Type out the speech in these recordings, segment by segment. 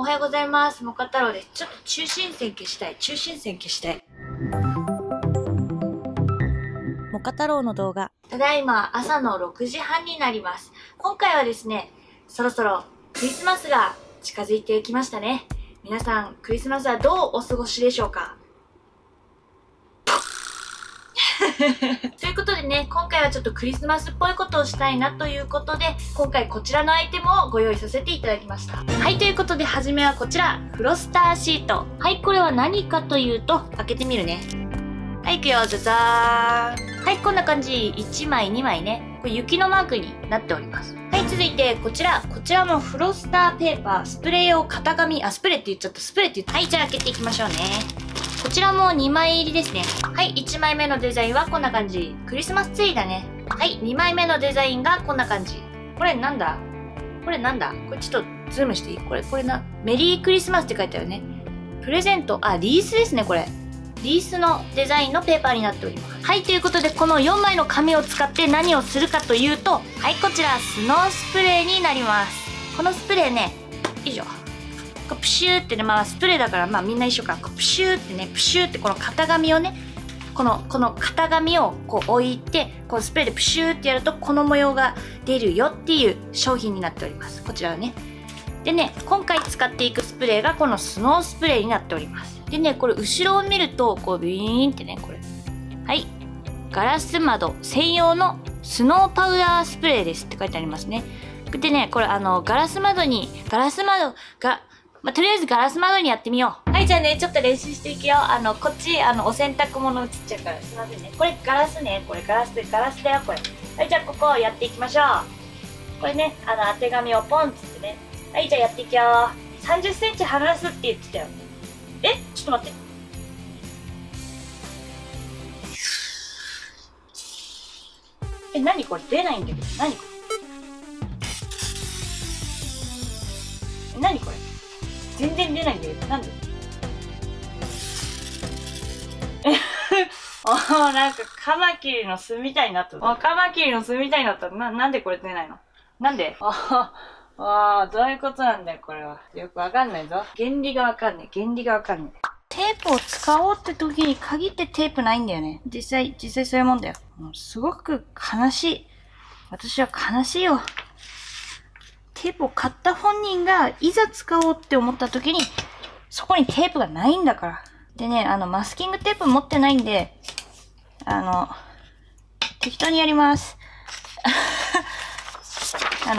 おはようございます。もかたろうです。ちょっと中心線消したい。中心線消したい。もかたろうの動画。ただいま朝の6時半になります。今回はですね、そろそろクリスマスが近づいてきましたね。皆さん、クリスマスはどうお過ごしでしょうか？ということでね、今回はちょっとクリスマスっぽいことをしたいなということで、今回こちらのアイテムをご用意させていただきました。はい、ということで初めはこちら、フロスターシート。はい、これは何かというと、開けてみるね。はい、いくよ、じゃじゃーん。はい、こんな感じ。1枚、2枚ね。これ雪のマークになっております。はい、続いてこちらもフロスターペーパー、スプレー用型紙、あ、スプレーって言っちゃった。はい、じゃあ開けていきましょうね。こちらも2枚入りですね。はい、1枚目のデザインはこんな感じ。クリスマスツリーだね。はい、2枚目のデザインがこんな感じ。これなんだこれちょっとズームしていい？これな、メリークリスマスって書いてあるね。プレゼント、あ、リースですね、これ。リースのデザインのペーパーになっております。はい、ということで、この4枚の紙を使って何をするかというと、はい、こちら、スノースプレーになります。このスプレーね、以上。プシューってね、まあスプレーだから、まあみんな一緒か。プシューってね、プシューってこの型紙をね、この型紙をこう置いて、このスプレーでプシューってやると、この模様が出るよっていう商品になっております。こちらはね。でね、今回使っていくスプレーがこのスノースプレーになっております。でね、これ後ろを見ると、こうビーンってね、これ。はい。ガラス窓専用のスノーパウダースプレーですって書いてありますね。でね、これとりあえずガラス窓にやってみよう。はい、じゃあね、ちょっと練習していくよ。こっち、お洗濯物映っちゃうから、すいませんね。これガラスね。これガラスだよ、これ。はい、じゃあここをやっていきましょう。これね、当て紙をポンつってね。はい、じゃあやっていくよ。30センチ離すって言ってたよ。え？ちょっと待って。え、何これ出ないんだけど。何これ。何これ。全然出ないんだけど、なんで？なんかカマキリの巣みたいになった。カマキリの巣みたいになった。なんでこれ出ないの？なんで？どういうことなんだよ、これは。よくわかんないぞ。原理がわかんない。テープを使おうって時に限ってテープないんだよね。実際そういうもんだよ。もうすごく悲しい。私は悲しいよ。テープを買った本人がいざ使おうって思った時にそこにテープがないんだから。でね、マスキングテープ持ってないんで、適当にやります。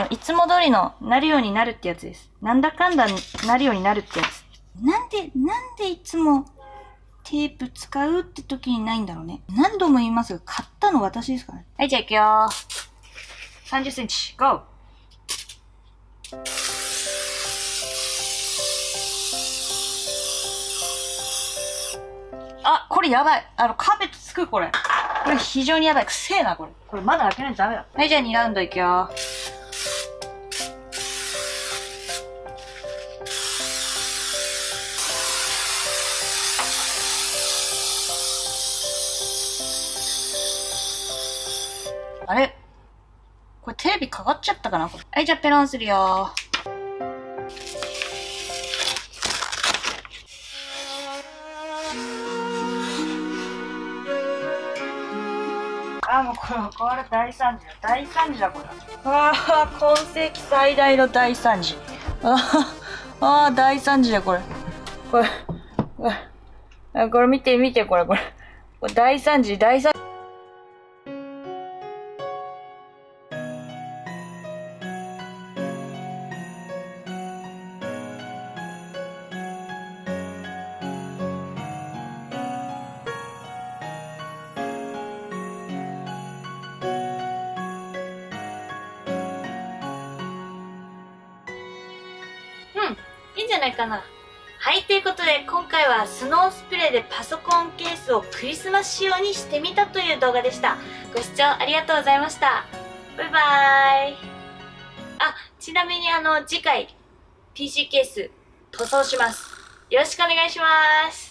いつも通りのなるようになるってやつです。なんだかんだなるようになるってやつ。なんでいつもテープ使うって時にないんだろうね。何度も言いますが、買ったの私ですからね。はい、じゃあ行くよー。30センチ、ゴー！あ、これやばい。カーペットつく、これ。これ非常にやばい。くせえな、これ。これまだ開けないとダメだ。はい、じゃあ2ラウンドいくよ。あれ？これテレビかかっちゃったかな？はい、じゃあペロンするよ。あ、もうこれ大惨事だこれ。ああ、今世紀最大の大惨事。ああ、大惨事だこれ。これ見てこれ大惨事。いいんじゃないかな。はい、ということで今回はスノースプレーでパソコンケースをクリスマス仕様にしてみたという動画でした。ご視聴ありがとうございました。バイバーイ。あ、ちなみに次回 PC ケース塗装します。よろしくお願いします。